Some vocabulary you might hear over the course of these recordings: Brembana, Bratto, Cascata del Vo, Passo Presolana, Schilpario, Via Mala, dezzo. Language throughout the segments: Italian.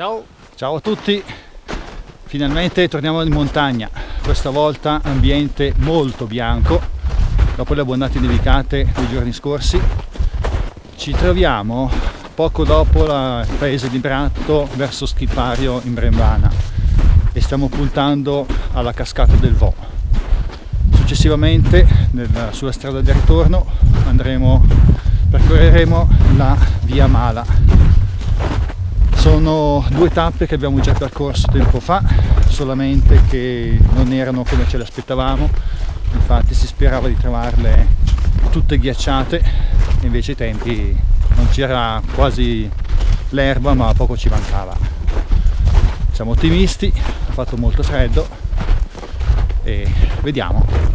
Ciao! Ciao a tutti! Finalmente torniamo in montagna, questa volta ambiente molto bianco, dopo le abbondanti nevicate dei giorni scorsi. Ci troviamo poco dopo il paese di Bratto verso Schilpario in Brembana e stiamo puntando alla Cascata del Vo. Successivamente sulla strada del ritorno percorreremo la Via Mala. Sono due tappe che abbiamo già percorso tempo fa, solamente che non erano come ce le aspettavamo, infatti si sperava di trovarle tutte ghiacciate e invece ai tempi non c'era quasi l'erba, ma poco ci mancava. Siamo ottimisti, ha fatto molto freddo e vediamo.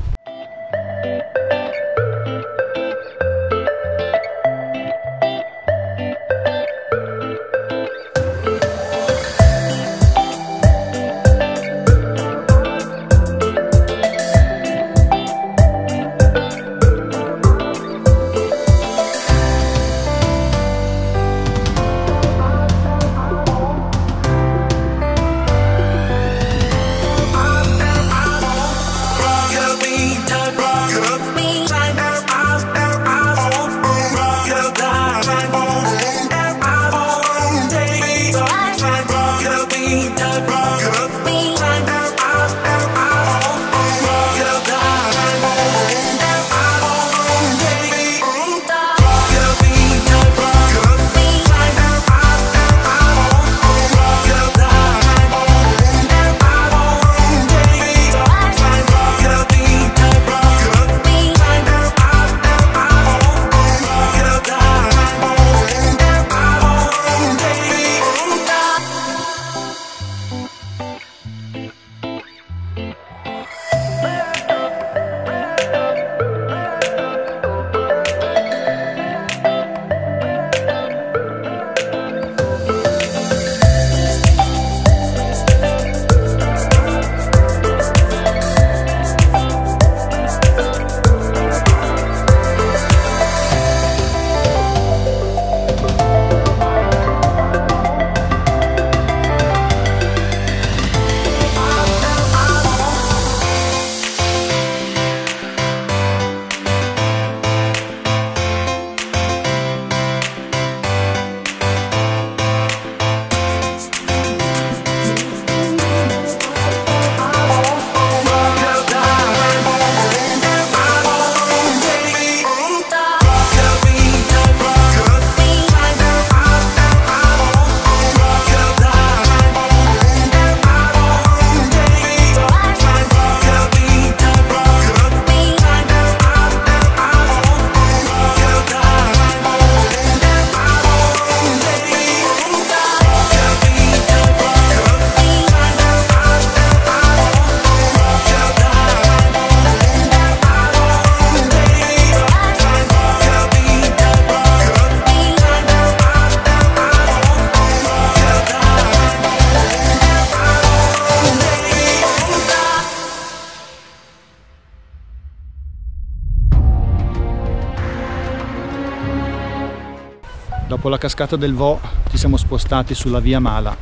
Dopo la cascata del Vo ci siamo spostati sulla Via Mala,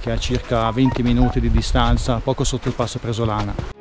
che è a circa 20 minuti di distanza, poco sotto il Passo Presolana.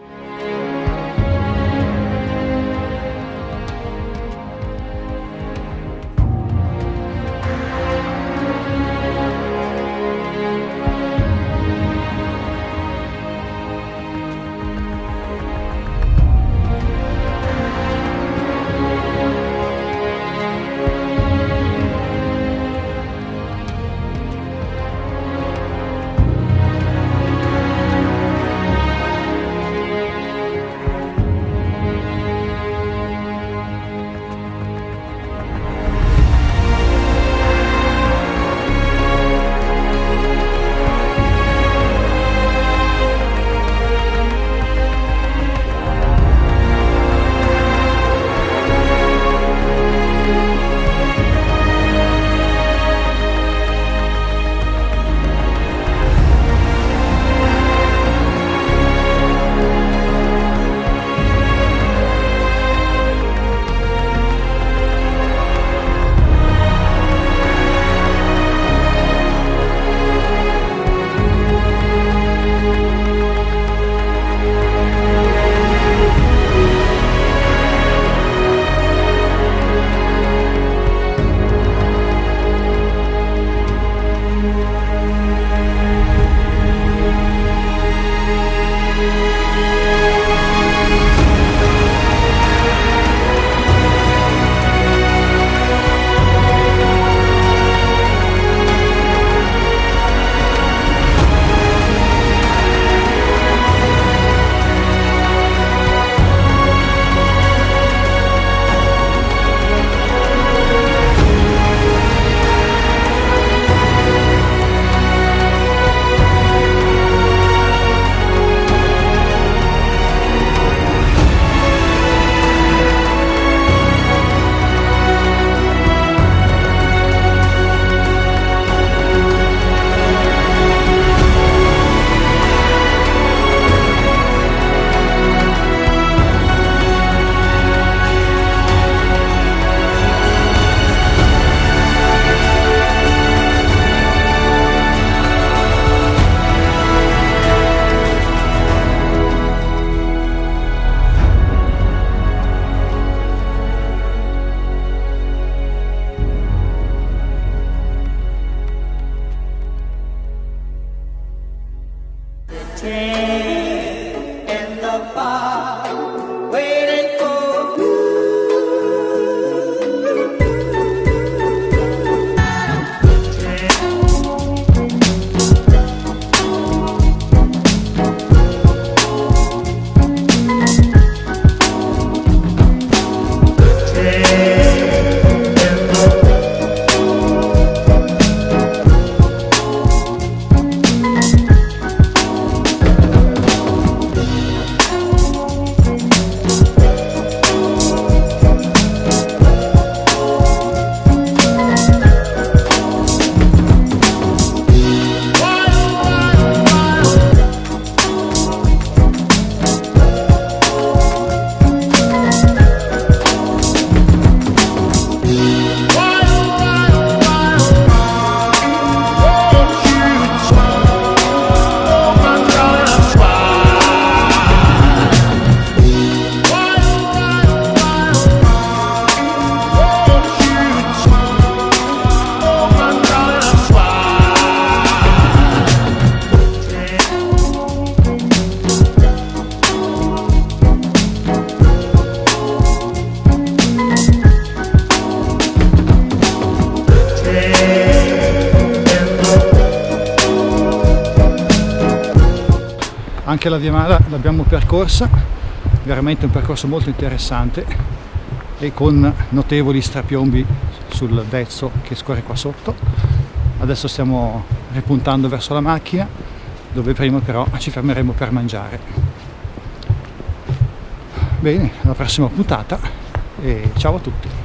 anche la Via Mala l'abbiamo percorsa, veramente un percorso molto interessante e con notevoli strapiombi sul dezzo che scorre qua sotto. Adesso stiamo ripuntando verso la macchina, dove prima però ci fermeremo per mangiare. Bene, alla prossima puntata e ciao a tutti!